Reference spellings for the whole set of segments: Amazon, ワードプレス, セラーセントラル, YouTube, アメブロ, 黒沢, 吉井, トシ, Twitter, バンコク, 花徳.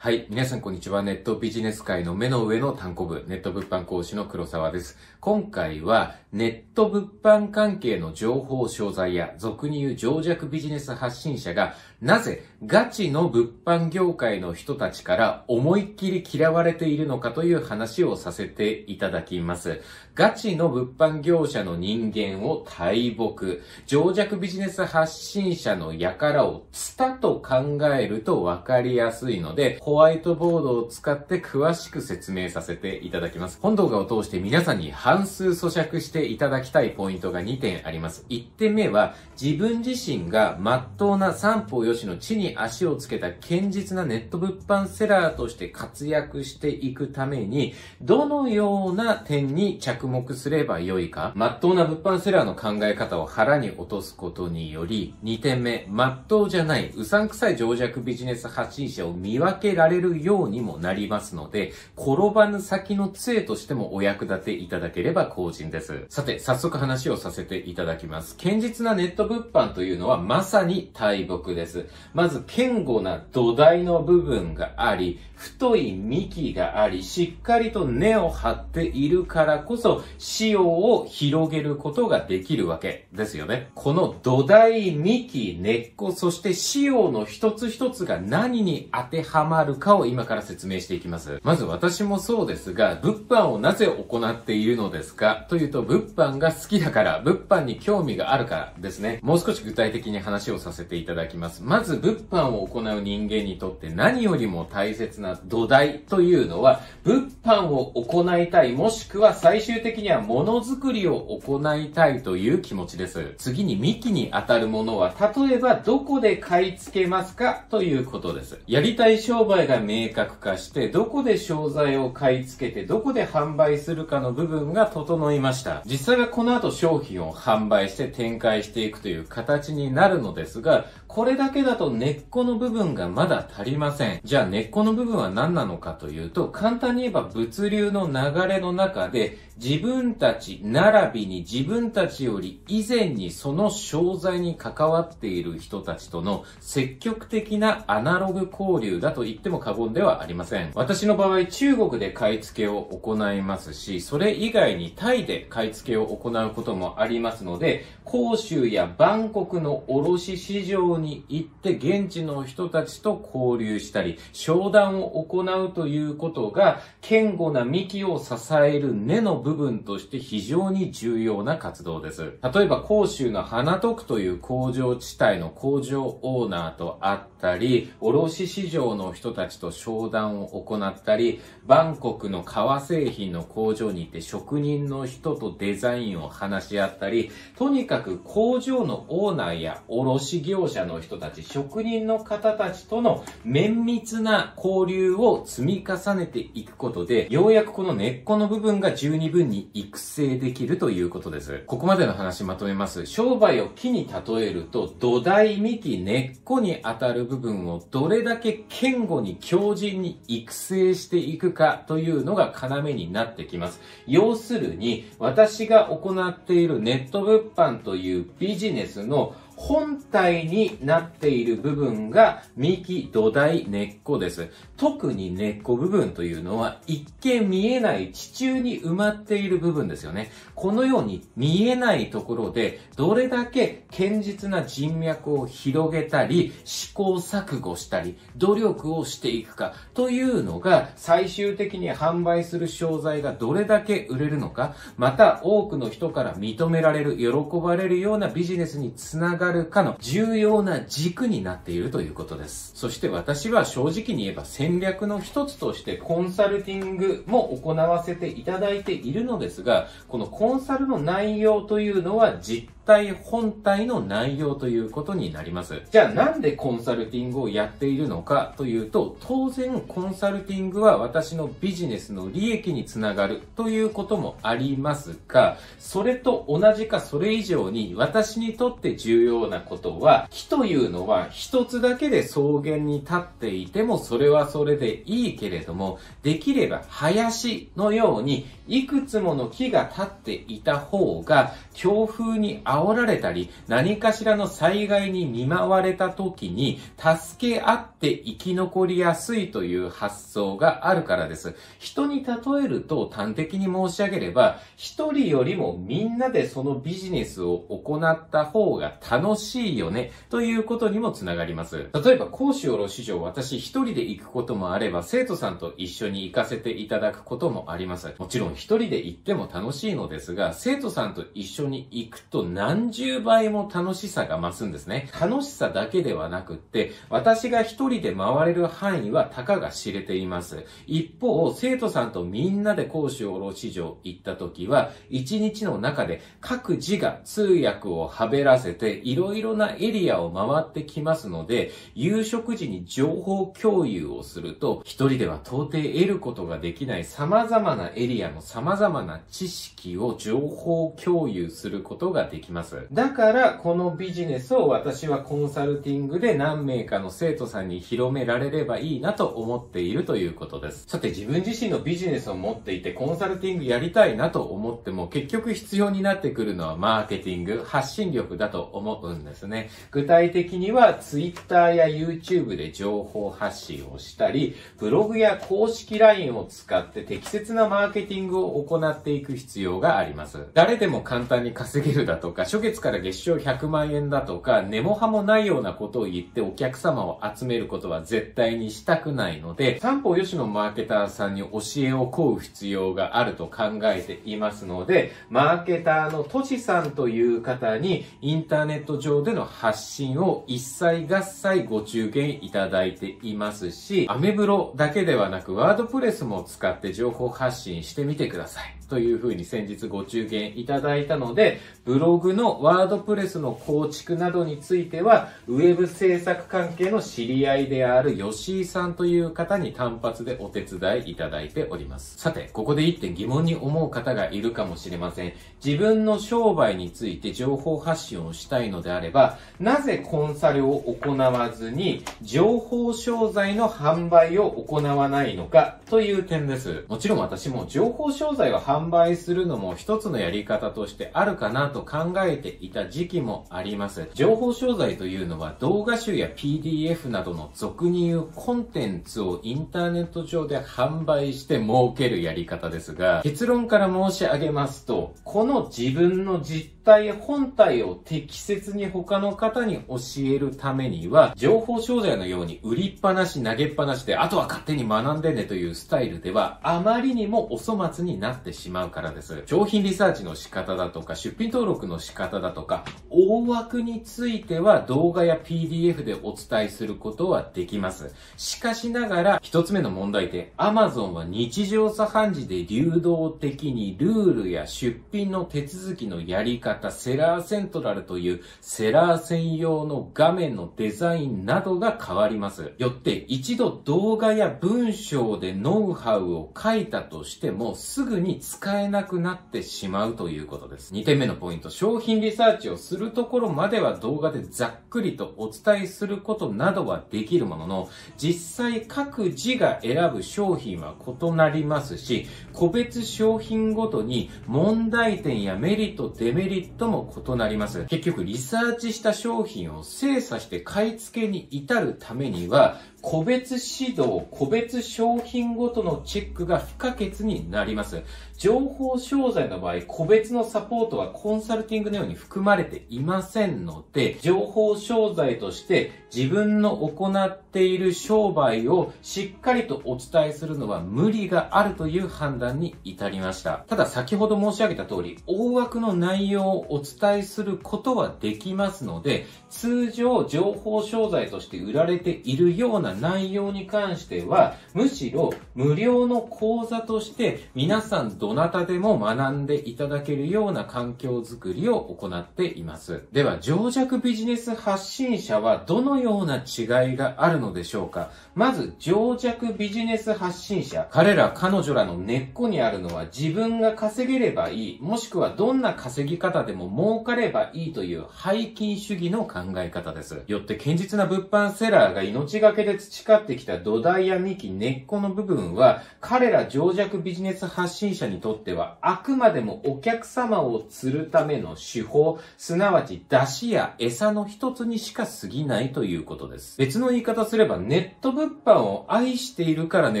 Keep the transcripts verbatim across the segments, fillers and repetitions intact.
はい。皆さん、こんにちは。ネットビジネス界の目の上の単行部、ネット物販講師の黒沢です。今回は、ネット物販関係の情報商材や、俗に言う情弱ビジネス発信者が、なぜガチの物販業界の人たちから思いっきり嫌われているのかという話をさせていただきます。ガチの物販業者の人間を大木、情弱ビジネス発信者の輩をツタと考えるとわかりやすいので、ホワイトボードを使って詳しく説明させていただきます。本動画を通して皆さんに半数咀嚼していただきたいポイントがにてんあります。いってんめは、自分自身が真っ当な三方よしの地に足をつけた堅実なネット物販セラーとして活躍していくために、どのような点に着目すればよいか、真っ当な物販セラーの考え方を腹に落とすことにより、にてんめ、真っ当じゃない、うさんくさい情弱ビジネス発信者を見分けられるようにもなりますので、転ばぬ先の杖としてもお役立ていただければ幸甚です。さて、早速話をさせていただきます。堅実なネット物販というのはまさに大木です。まず、堅固な土台の部分があり、太い幹があり、しっかりと根を張っているからこそ、視野を広げることができるわけですよね。この土台、幹、根っこ、そして視野の一つ一つが何に当てはまるかを今から説明していきます。まず私もそうですが、物販をなぜ行っているのですかというと、物販が好きだから、物販に興味があるからですね。もう少し具体的に話をさせていただきます。まず、物販を行う人間にとって何よりも大切な土台というのは、物販を行いたい、もしくは最終的にはものづくりを行いたいという気持ちです。次に幹に当たるものは、例えばどこで買い付けますかということです。やりたい商売が明確化して、どこで商材を買い付けて、どこで販売するかの部分が整いました。実際はこの後商品を販売して展開していくという形になるのですが、これだけだと根っこの部分がまだ足りません。じゃあ根っこの部分は何なのかというと、簡単に言えば物流の流れの中で、自分たち並びに自分たちより以前にその商材に関わっている人たちとの積極的なアナログ交流だと言っても過言ではありません。私の場合、中国で買い付けを行いますし、それ以外にタイで買い付けを行うこともありますので、広州やバンコクの卸市場に行って現地の人たちと交流したり、商談を行うということが、堅固な幹を支える根の部分として非常に重要な活動です。例えば広州の花徳という工場地帯の工場オーナーと会ったり、卸市場の人たちと商談を行ったり、バンコクの革製品の工場に行って職人の人とデザインを話し合ったり、とにかく工場のオーナーや卸業者の人たち、職人の方たちとの綿密な交流を積み重ねていくことで、ようやくこの根っこの部分が十二分に育成できるということです。ここまでの話まとめます。商売を木に例えると、土台、幹、根っこに当たる部分をどれだけ堅固に強靭に育成していくかというのが要になってきます。要するに、私が行っているネット物販というビジネスの本体になっている部分が幹、土台、根っこです。特に根っこ部分というのは一見見えない地中に埋まっている部分ですよね。このように見えないところでどれだけ堅実な人脈を広げたり試行錯誤したり努力をしていくかというのが最終的に販売する商材がどれだけ売れるのか、また多くの人から認められる、喜ばれるようなビジネスにつながるかの重要な軸になっているということです。そして私は正直に言えば戦略の一つとしてコンサルティングも行わせていただいているのですが、このコンサルの内容というのは実体本体の内容ということになります。じゃあなんでコンサルティングをやっているのかというと、当然コンサルティングは私のビジネスの利益につながるということもありますが、それと同じかそれ以上に私にとって重要なことは、木というのは一つだけで草原に立っていてもそれはそれでいいけれども、できれば林のようにいくつもの木が立っていた方が強風に合わせ煽られたり、何かしらの災害に見舞われた時に、助け合って生き残りやすいという発想があるからです。人に例えると端的に申し上げれば、一人よりもみんなでそのビジネスを行った方が楽しいよね、ということにもつながります。例えば、講師卸場、私一人で行くこともあれば、生徒さんと一緒に行かせていただくこともあります。もちろん一人で行っても楽しいのですが、生徒さんと一緒に行くと何十倍も楽しさが増すんですね。楽しさだけではなくって、私が一人で回れる範囲はたかが知れています。一方、生徒さんとみんなで講師卸場行った時は、一日の中で各自が通訳をはべらせて、いろいろなエリアを回ってきますので、夕食時に情報共有をすると、一人では到底得ることができない様々なエリアの様々な知識を情報共有することができます。だから、このビジネスを私はコンサルティングで何名かの生徒さんに広められればいいなと思っているということです。さて、自分自身のビジネスを持っていてコンサルティングやりたいなと思っても、結局必要になってくるのはマーケティング、発信力だと思うんですね。具体的には Twitter や YouTube で情報発信をしたり、ブログや公式 ライン を使って適切なマーケティングを行っていく必要があります。誰でも簡単に稼げるだとか、初月から月賞ひゃくまんえんだとか、根も葉もないようなことを言ってお客様を集めることは絶対にしたくないので、三方よしのマーケターさんに教えを請う必要があると考えていますので、マーケターのトシさんという方にインターネット上での発信を一切合切ご中堅いただいていますし、アメブロだけではなくワードプレスも使って情報発信してみてください。というふうに先日ご中堅いただいたので、ブログのワードプレスの構築などについては、ウェブ制作関係の知り合いである吉井さんという方に単発でお手伝いいただいております。さて、ここで一点疑問に思う方がいるかもしれません。自分の商売について情報発信をしたいのであれば、なぜコンサルを行わずに、情報商材の販売を行わないのかという点です。もちろん私も情報商材は販売販売するのも一つのやり方としてあるかなと考えていた時期もあります。情報商材というのは動画集や ピーディーエフ などの俗に言うコンテンツをインターネット上で販売して儲けるやり方ですが、結論から申し上げますと、この自分の実体本体を適切に他の方に教えるためには、情報商材のように売りっぱなし投げっぱなしで、あとは勝手に学んでねというスタイルではあまりにもお粗末になってしまう。しまうからです。商品リサーチの仕方だとか、出品登録の仕方だとか、大枠については動画や ピーディーエフ でお伝えすることはできます。しかしながら、一つ目の問題点、Amazon は日常茶飯事で流動的にルールや出品の手続きのやり方、セラーセントラルというセラー専用の画面のデザインなどが変わります。よって、一度動画や文章でノウハウを書いたとしても、すぐに使使えなくなってしまうということです。にてんめのポイント、商品リサーチをするところまでは動画でざっくりとお伝えすることなどはできるものの、実際各自が選ぶ商品は異なりますし、個別商品ごとに問題点やメリット、デメリットも異なります。結局リサーチした商品を精査して買い付けに至るためには、個別指導、個別商品ごとのチェックが不可欠になります。情報商材の場合、個別のサポートはコンサルティングのように含まれていませんので、情報商材として自分の行っている商売をしっかりとお伝えするのは無理があるという判断に至りました。ただ先ほど申し上げた通り、大枠の内容をお伝えすることはできますので、通常情報商材として売られているような内容に関しては、むしろ無料の講座として皆さんどなたでも学んでいただけるような環境づくりを行っています。では、情弱ビジネス発信者はどのような違いがあるのでしょうか。まず、情弱ビジネス発信者。彼ら彼女らの根っこにあるのは、自分が稼げればいい、もしくはどんな稼ぎ方でも儲かればいいという拝金主義の考え方です。よって堅実な物販セラーが命がけで培ってきた土台や幹、根っこの部分は、彼ら情弱ビジネス発信者にとっては、あくまでもお客様を釣るための手法、すなわち出汁や餌の一つにしか過ぎないということです。別の言い方すれば、ネット物販を愛しているからネ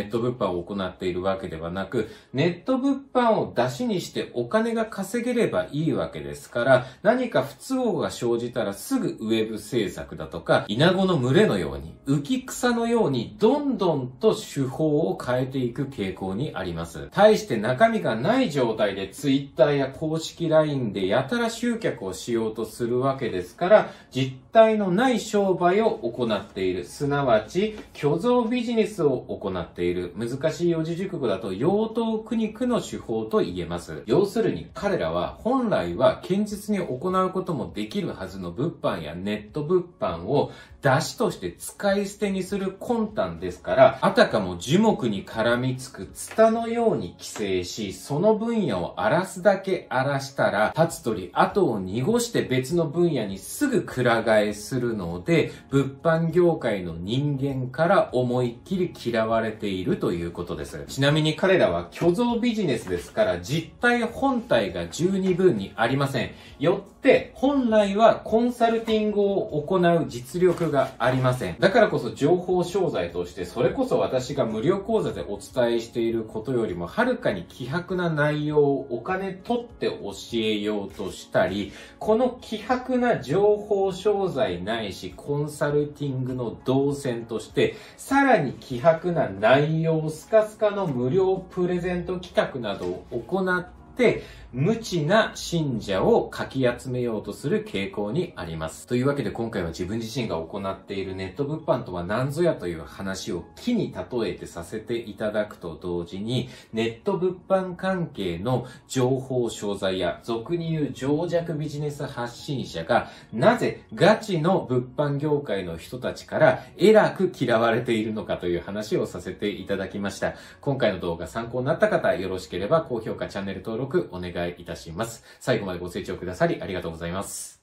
ット物販を行っているわけではなく、ネット物販を出しにしてお金が稼げればいいわけですから、何か不都合が生じたらすぐウェブ制作だとか、イナゴの群れのように、浮き草のようにどんどんと手法を変えていく傾向にあります。対して中身がない状態で Twitter や公式 ライン でやたら集客をしようとするわけですから、実体のない商売を行っている。すなわち、虚像ビジネスを行っている。難しい四字熟語だと、妖刀苦肉の手法と言えます。要するに、彼らは本来は堅実に行うこともできるはずの物販やネット物販を出しとして使い捨てにする魂胆ですから、あたかも樹木に絡みつくツタのように寄生し、その分野を荒らすだけ荒らしたら、立つ鳥後を濁して別の分野にすぐくら替えするので、物販業界の人間から思いっきり嫌われているということです。ちなみに彼らは虚像ビジネスですから、実体本体が十二分にありません。よって、本来はコンサルティングを行う実力がありません。だからこそ情報商材として、それこそ私が無料講座でお伝えしていることよりもはるかに希薄な内容をお金取って教えようとしたり、この希薄な情報商材ないしコンサルティングの動線として、さらに希薄な内容、スカスカの無料プレゼント企画などを行って、で無知な信者をかき集めようとする傾向にあります。というわけで今回は自分自身が行っているネット物販とは何ぞやという話を木に例えてさせていただくと同時に、ネット物販関係の情報商材や俗に言う情弱ビジネス発信者がなぜガチの物販業界の人たちからえらく嫌われているのかという話をさせていただきました。今回の動画参考になった方、よろしければ高評価、チャンネル登録お願いいたします。最後までご清聴くださりありがとうございます。